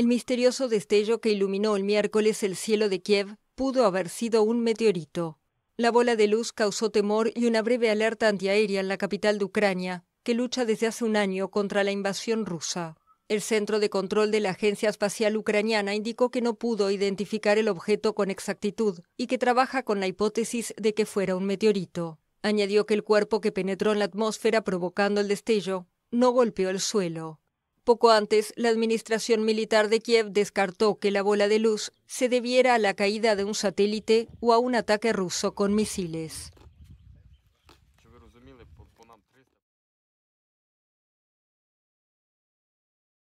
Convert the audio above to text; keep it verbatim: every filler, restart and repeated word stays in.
El misterioso destello que iluminó el miércoles el cielo de Kiev pudo haber sido un meteorito. La bola de luz causó temor y una breve alerta antiaérea en la capital de Ucrania, que lucha desde hace un año contra la invasión rusa. El Centro de Control de la Agencia Espacial Ucraniana indicó que no pudo identificar el objeto con exactitud y que trabaja con la hipótesis de que fuera un meteorito. Añadió que el cuerpo que penetró en la atmósfera provocando el destello no golpeó el suelo. Poco antes, la administración militar de Kiev descartó que la bola de luz se debiera a la caída de un satélite o a un ataque ruso con misiles.